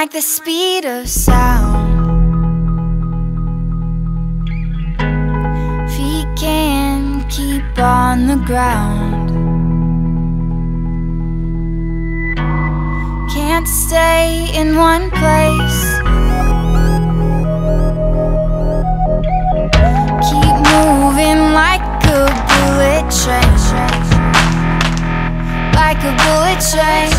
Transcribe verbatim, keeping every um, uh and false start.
like the speed of sound. Feet can't keep on the ground. Can't stay in one place. Keep moving like a bullet train. Like a bullet train.